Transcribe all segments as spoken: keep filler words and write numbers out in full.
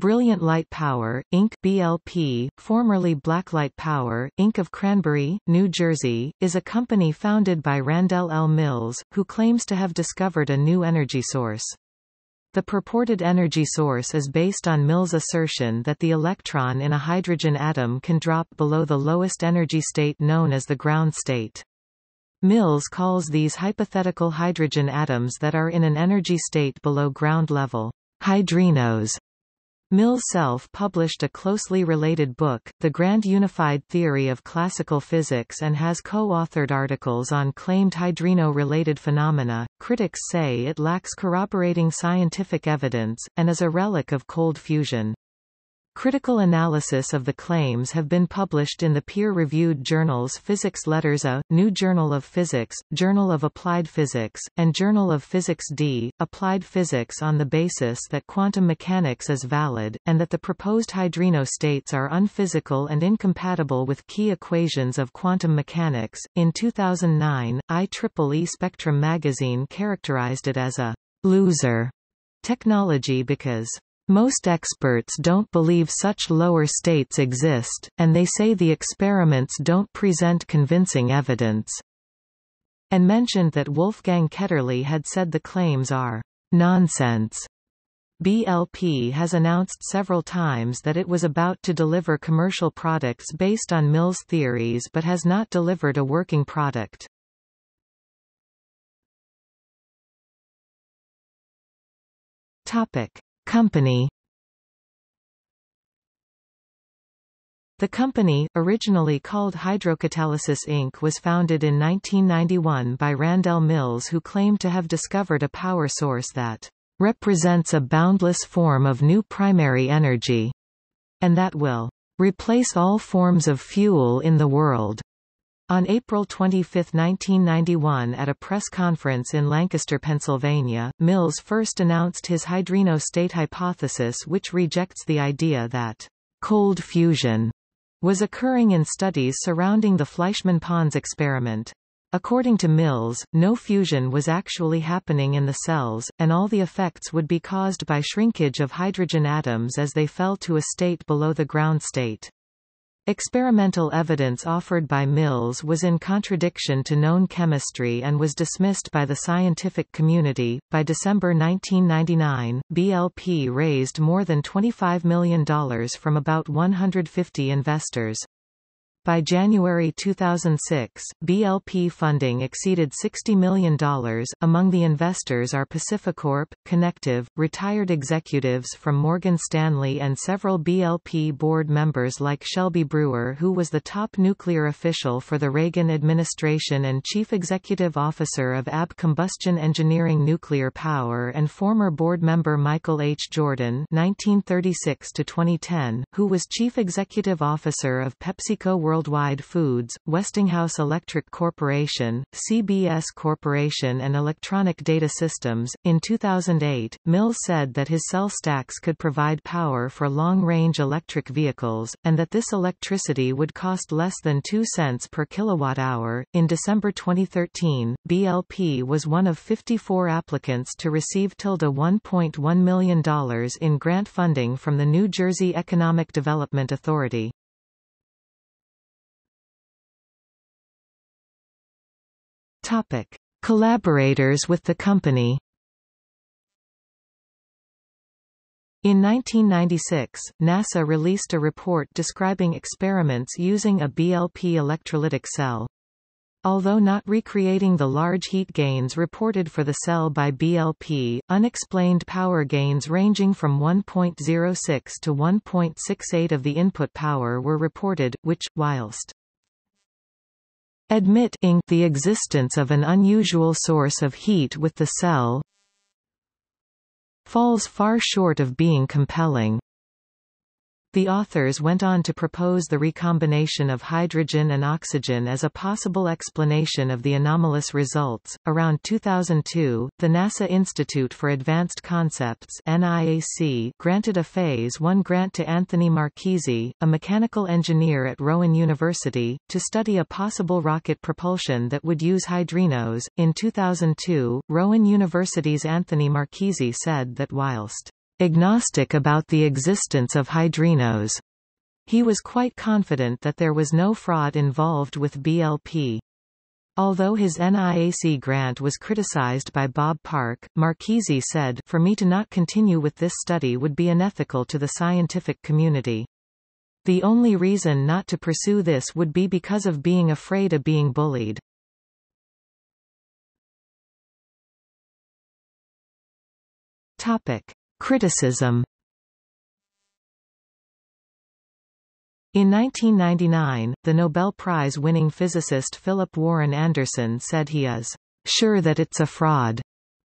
Brilliant Light Power, Incorporated B L P, formerly Blacklight Power, Incorporated of Cranbury, New Jersey, is a company founded by Randell L. Mills, who claims to have discovered a new energy source. The purported energy source is based on Mills' assertion that the electron in a hydrogen atom can drop below the lowest energy state known as the ground state. Mills calls these hypothetical hydrogen atoms that are in an energy state below ground level, hydrinos. Mills self-published a closely related book, The Grand Unified Theory of Classical Physics, and has co-authored articles on claimed hydrino-related phenomena. Critics say it lacks corroborating scientific evidence, and is a relic of cold fusion. Critical analysis of the claims have been published in the peer-reviewed journals Physics Letters A, New Journal of Physics, Journal of Applied Physics, and Journal of Physics D, Applied Physics, on the basis that quantum mechanics is valid, and that the proposed hydrino states are unphysical and incompatible with key equations of quantum mechanics. In two thousand nine, I triple E Spectrum magazine characterized it as a loser technology because most experts don't believe such lower states exist, and they say the experiments don't present convincing evidence, and mentioned that Wolfgang Ketterle had said the claims are nonsense. B L P has announced several times that it was about to deliver commercial products based on Mills' theories but has not delivered a working product. Topic. Company. The company, originally called Hydrocatalysis Incorporated, was founded in nineteen ninety-one by Randell Mills, who claimed to have discovered a power source that represents a boundless form of new primary energy, and that will replace all forms of fuel in the world. On April twenty-fifth nineteen ninety-one, at a press conference in Lancaster, Pennsylvania, Mills first announced his hydrino state hypothesis, which rejects the idea that cold fusion was occurring in studies surrounding the Fleischmann-Pons experiment. According to Mills, no fusion was actually happening in the cells, and all the effects would be caused by shrinkage of hydrogen atoms as they fell to a state below the ground state. Experimental evidence offered by Mills was in contradiction to known chemistry and was dismissed by the scientific community. By December nineteen ninety-nine, B L P raised more than twenty-five million dollars from about one hundred fifty investors. By January two thousand six, B L P funding exceeded sixty million dollars. Among the investors are Pacificorp, Connective, retired executives from Morgan Stanley, and several B L P board members like Shelby Brewer, who was the top nuclear official for the Reagan administration and chief executive officer of A B Combustion Engineering Nuclear Power, and former board member Michael H. Jordan nineteen thirty-six to twenty ten, who was chief executive officer of PepsiCo Worldwide Worldwide Foods, Westinghouse Electric Corporation, C B S Corporation, and Electronic Data Systems. In two thousand eight, Mills said that his cell stacks could provide power for long-range electric vehicles, and that this electricity would cost less than two cents per kilowatt-hour. In December twenty thirteen, B L P was one of fifty-four applicants to receive one point one million dollars in grant funding from the New Jersey Economic Development Authority. Topic. Collaborators with the company. In nineteen ninety-six, NASA released a report describing experiments using a B L P electrolytic cell. Although not recreating the large heat gains reported for the cell by B L P, unexplained power gains ranging from one point zero six to one point six eight of the input power were reported, which, whilst admitting the existence of an unusual source of heat with the cell, falls far short of being compelling. The authors went on to propose the recombination of hydrogen and oxygen as a possible explanation of the anomalous results. Around two thousand two, the NASA Institute for Advanced Concepts (N I A C) granted a Phase one grant to Anthony Marchese, a mechanical engineer at Rowan University, to study a possible rocket propulsion that would use hydrinos. In two thousand two, Rowan University's Anthony Marchese said that whilst agnostic about the existence of hydrinos. He was quite confident that there was no fraud involved with B L P. Although his N I A C grant was criticized by Bob Park, Marchese said, "For me to not continue with this study would be unethical to the scientific community. The only reason not to pursue this would be because of being afraid of being bullied." Topic: Criticism. In nineteen ninety-nine, the Nobel Prize-winning physicist Philip Warren Anderson said he is sure that it's a fraud.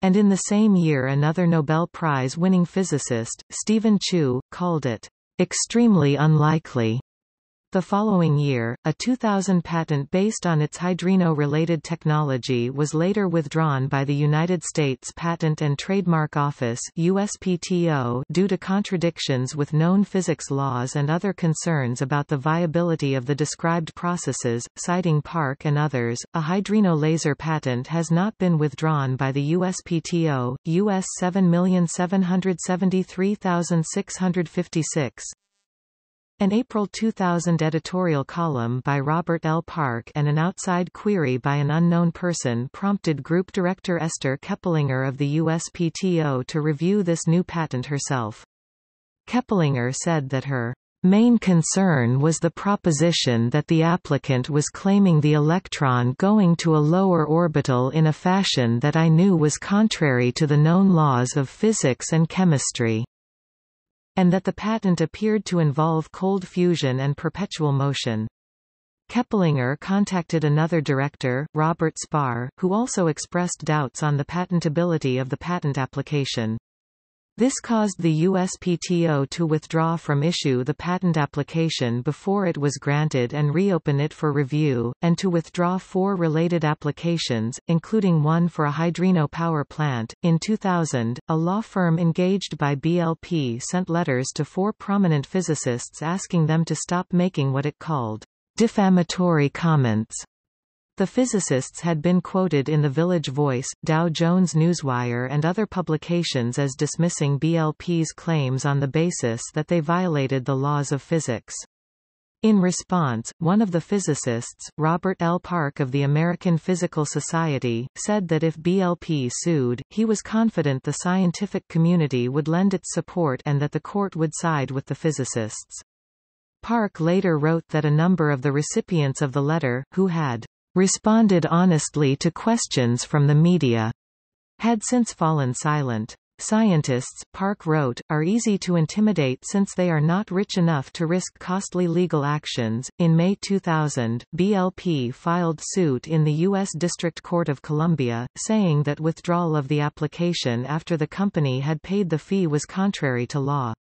And in the same year another Nobel Prize-winning physicist, Stephen Chu, called it extremely unlikely. The following year, a two thousand patent based on its hydrino-related technology was later withdrawn by the United States Patent and Trademark Office U S P T O due to contradictions with known physics laws and other concerns about the viability of the described processes, citing Park and others. A hydrino laser patent has not been withdrawn by the U S P T O, U S seven million seven hundred seventy-three thousand six hundred fifty-six. An April two thousand editorial column by Robert L. Park and an outside query by an unknown person prompted Group Director Esther Keppelinger of the U S P T O to review this new patent herself. Keppelinger said that her main concern was the proposition that the applicant was claiming the electron going to a lower orbital in a fashion that I knew was contrary to the known laws of physics and chemistry, and that the patent appeared to involve cold fusion and perpetual motion. Keppelinger contacted another director, Robert Spar, who also expressed doubts on the patentability of the patent application. This caused the U S P T O to withdraw from issue the patent application before it was granted and reopen it for review, and to withdraw four related applications, including one for a hydrino power plant. In two thousand, a law firm engaged by B L P sent letters to four prominent physicists asking them to stop making what it called defamatory comments. The physicists had been quoted in the Village Voice, Dow Jones Newswire and other publications as dismissing B L P's claims on the basis that they violated the laws of physics. In response, one of the physicists, Robert L. Park of the American Physical Society, said that if B L P sued, he was confident the scientific community would lend its support and that the court would side with the physicists. Park later wrote that a number of the recipients of the letter, who had responded honestly to questions from the media, had since fallen silent. Scientists, Park wrote, are easy to intimidate since they are not rich enough to risk costly legal actions. In May two thousand, B L P filed suit in the U S District Court of Columbia, saying that withdrawal of the application after the company had paid the fee was contrary to law.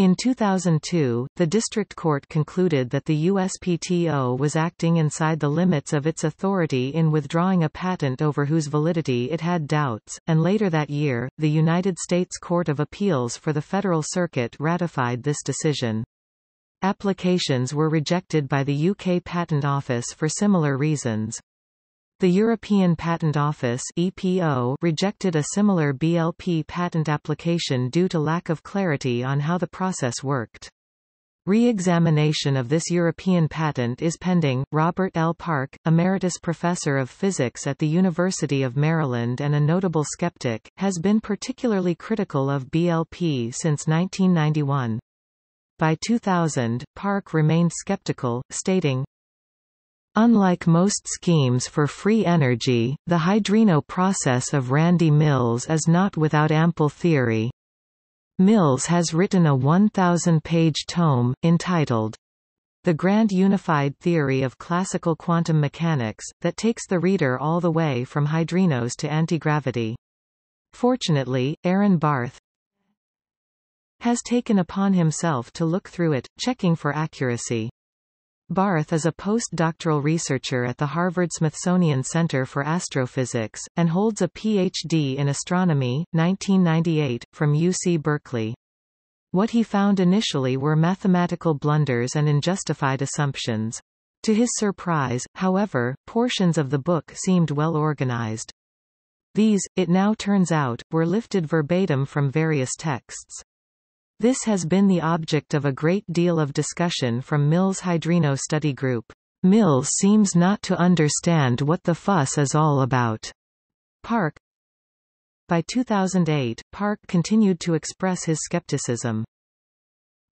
In two thousand two, the District Court concluded that the U S P T O was acting inside the limits of its authority in withdrawing a patent over whose validity it had doubts, and later that year, the United States Court of Appeals for the Federal Circuit ratified this decision. Applications were rejected by the U K Patent Office for similar reasons. The European Patent Office (E P O) rejected a similar B L P patent application due to lack of clarity on how the process worked. Re-examination of this European patent is pending. Robert L. Park, emeritus professor of physics at the University of Maryland and a notable skeptic, has been particularly critical of B L P since nineteen ninety-one. By two thousand, Park remained skeptical, stating, "Unlike most schemes for free energy, the hydrino process of Randy Mills is not without ample theory. Mills has written a one thousand page tome, entitled The Grand Unified Theory of Classical Quantum Mechanics, that takes the reader all the way from hydrinos to antigravity." Fortunately, Aaron Barth has taken upon himself to look through it, checking for accuracy. Barth is a postdoctoral researcher at the Harvard-Smithsonian Center for Astrophysics, and holds a P H D in astronomy, nineteen ninety-eight, from U C Berkeley. What he found initially were mathematical blunders and unjustified assumptions. To his surprise, however, portions of the book seemed well organized. These, it now turns out, were lifted verbatim from various texts. This has been the object of a great deal of discussion from Mills' Hydrino study group. Mills seems not to understand what the fuss is all about. Park. By two thousand eight, Park continued to express his skepticism.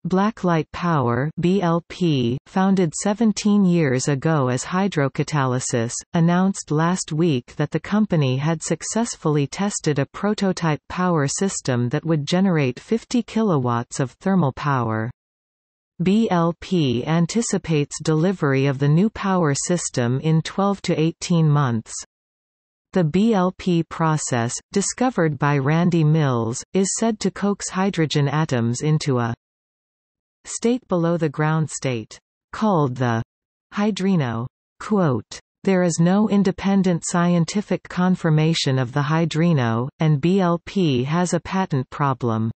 Blacklight Power B L P, founded seventeen years ago as Hydrocatalysis, announced last week that the company had successfully tested a prototype power system that would generate fifty kilowatts of thermal power. B L P anticipates delivery of the new power system in twelve to eighteen months. The B L P process, discovered by Randy Mills, is said to coax hydrogen atoms into a state below the ground state, called the hydrino. Quote, there is no independent scientific confirmation of the hydrino, and B L P has a patent problem.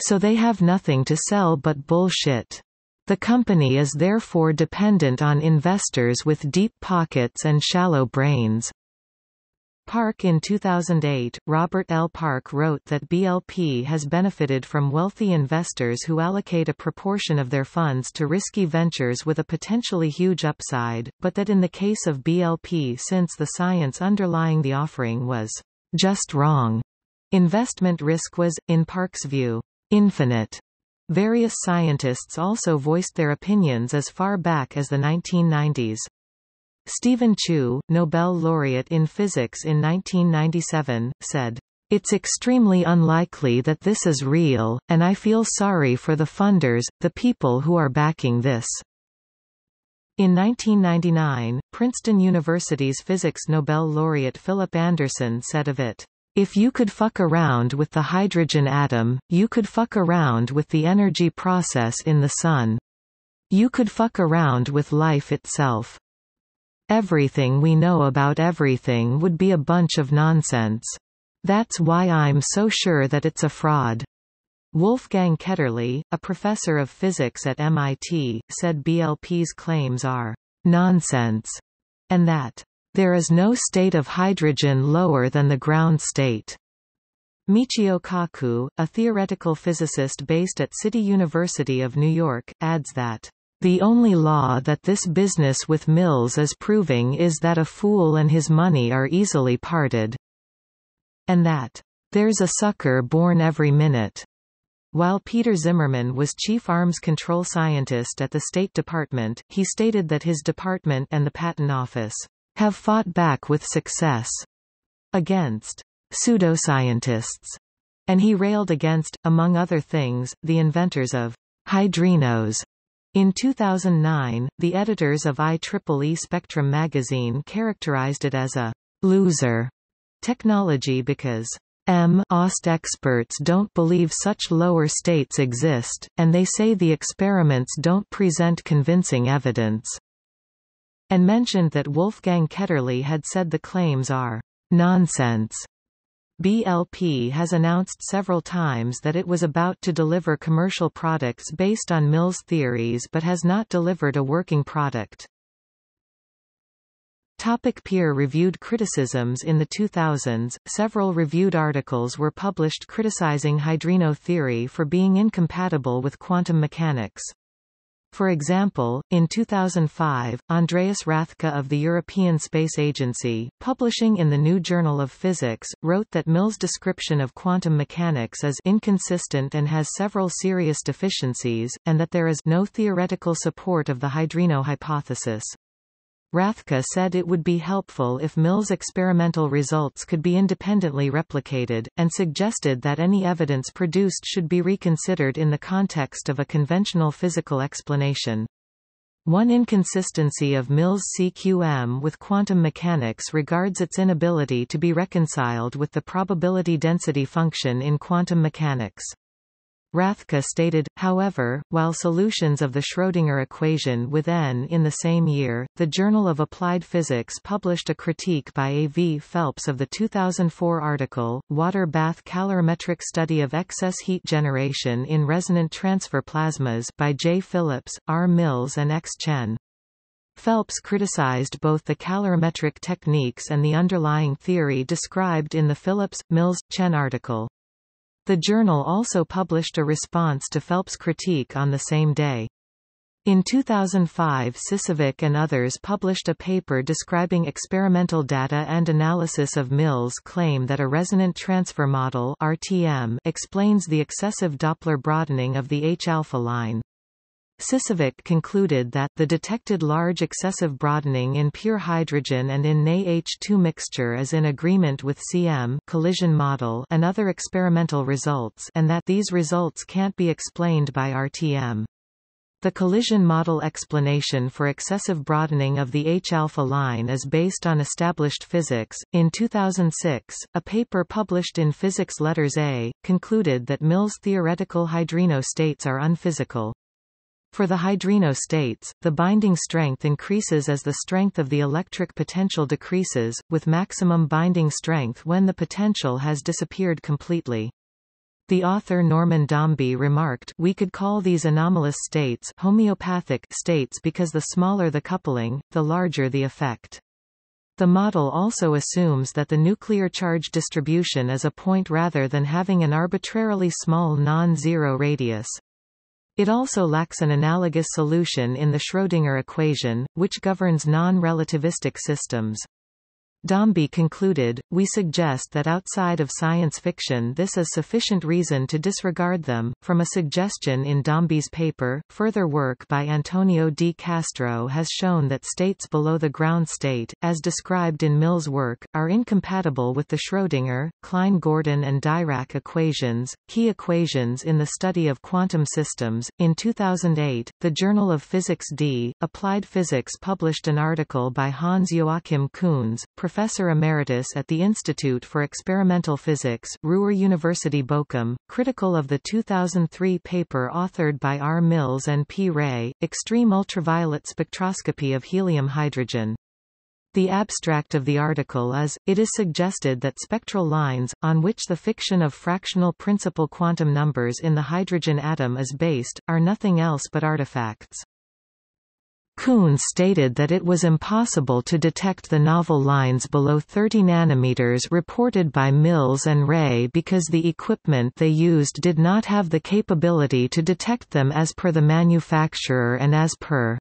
So they have nothing to sell but bullshit. The company is therefore dependent on investors with deep pockets and shallow brains. Park. In two thousand eight, Robert L. Park wrote that B L P has benefited from wealthy investors who allocate a proportion of their funds to risky ventures with a potentially huge upside, but that in the case of B L P, since the science underlying the offering was just wrong, investment risk was, in Park's view, infinite. Various scientists also voiced their opinions as far back as the nineteen nineties. Stephen Chu, Nobel laureate in physics in nineteen ninety-seven, said, "It's extremely unlikely that this is real, and I feel sorry for the funders, the people who are backing this." In nineteen ninety-nine, Princeton University's physics Nobel laureate Philip Anderson said of it, "If you could fuck around with the hydrogen atom, you could fuck around with the energy process in the sun. You could fuck around with life itself. Everything we know about everything would be a bunch of nonsense. That's why I'm so sure that it's a fraud." Wolfgang Ketterle, a professor of physics at M I T, said B L P's claims are nonsense, and that there is no state of hydrogen lower than the ground state. Michio Kaku, a theoretical physicist based at City University of New York, adds that the only law that this business with Mills is proving is that a fool and his money are easily parted, and that there's a sucker born every minute. While Peter Zimmerman was chief arms control scientist at the State Department, he stated that his department and the Patent Office have fought back with success against pseudoscientists, and he railed against, among other things, the inventors of hydrinos. In two thousand nine, the editors of I triple E Spectrum magazine characterized it as a loser technology because M O S T experts don't believe such lower states exist, and they say the experiments don't present convincing evidence, and mentioned that Wolfgang Ketterle had said the claims are nonsense. B L P has announced several times that it was about to deliver commercial products based on Mills' theories but has not delivered a working product. Topic. Peer-reviewed criticisms. In the two thousands, several reviewed articles were published criticizing hydrino theory for being incompatible with quantum mechanics. For example, in two thousand five, Andreas Rathke of the European Space Agency, publishing in the New Journal of Physics, wrote that Mills' description of quantum mechanics is inconsistent and has several serious deficiencies, and that there is no theoretical support of the hydrino hypothesis. Rathke said it would be helpful if Mills' experimental results could be independently replicated, and suggested that any evidence produced should be reconsidered in the context of a conventional physical explanation. One inconsistency of Mills' C Q M with quantum mechanics regards its inability to be reconciled with the probability density function in quantum mechanics. Rathke stated, however, while solutions of the Schrödinger equation with N in the same year, the Journal of Applied Physics published a critique by A V Phelps of the two thousand four article, Water Bath Calorimetric Study of Excess Heat Generation in Resonant Transfer Plasmas by J. Phillips, R. Mills and X. Chen. Phelps criticized both the calorimetric techniques and the underlying theory described in the Phillips, Mills, Chen article. The journal also published a response to Phelps' critique on the same day. In two thousand five, Sisovic and others published a paper describing experimental data and analysis of Mills' claim that a resonant transfer model (R T M) explains the excessive Doppler broadening of the H alpha line. Sisovic concluded that the detected large excessive broadening in pure hydrogen and in N A H two mixture is in agreement with C M collision model and other experimental results, and that these results can't be explained by R T M. The collision model explanation for excessive broadening of the H alpha line is based on established physics. In two thousand six, a paper published in Physics Letters A concluded that Mills' theoretical hydrino states are unphysical. For the hydrino states, the binding strength increases as the strength of the electric potential decreases, with maximum binding strength when the potential has disappeared completely. The author Norman Dombey remarked, "We could call these anomalous states homeopathic states because the smaller the coupling, the larger the effect." The model also assumes that the nuclear charge distribution is a point rather than having an arbitrarily small non-zero radius. It also lacks an analogous solution in the Schrödinger equation, which governs non-relativistic systems. Dombey concluded, "We suggest that outside of science fiction this is sufficient reason to disregard them." From a suggestion in Dombey's paper, further work by Antonio D. Castro has shown that states below the ground state, as described in Mills' work, are incompatible with the Schrödinger, Klein-Gordon and Dirac equations, key equations in the study of quantum systems. In two thousand eight, the Journal of Physics D, Applied Physics published an article by Hans Joachim Kuhns, Professor Emeritus at the Institute for Experimental Physics, Ruhr University Bochum, critical of the two thousand three paper authored by R. Mills and P. Ray, Extreme Ultraviolet Spectroscopy of Helium-Hydrogen. The abstract of the article is, "It is suggested that spectral lines, on which the fiction of fractional principal quantum numbers in the hydrogen atom is based, are nothing else but artifacts." Kuhn stated that it was impossible to detect the novel lines below thirty nanometers reported by Mills and Ray because the equipment they used did not have the capability to detect them as per the manufacturer and as per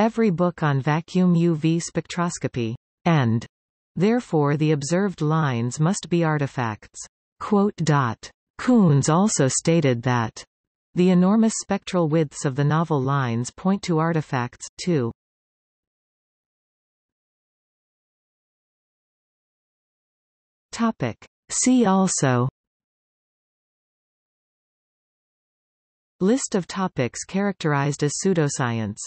every book on vacuum U V spectroscopy. And therefore the observed lines must be artifacts. Kuhn's also stated that the enormous spectral widths of the novel lines point to artifacts, too. Topic. See also: List of topics characterized as pseudoscience.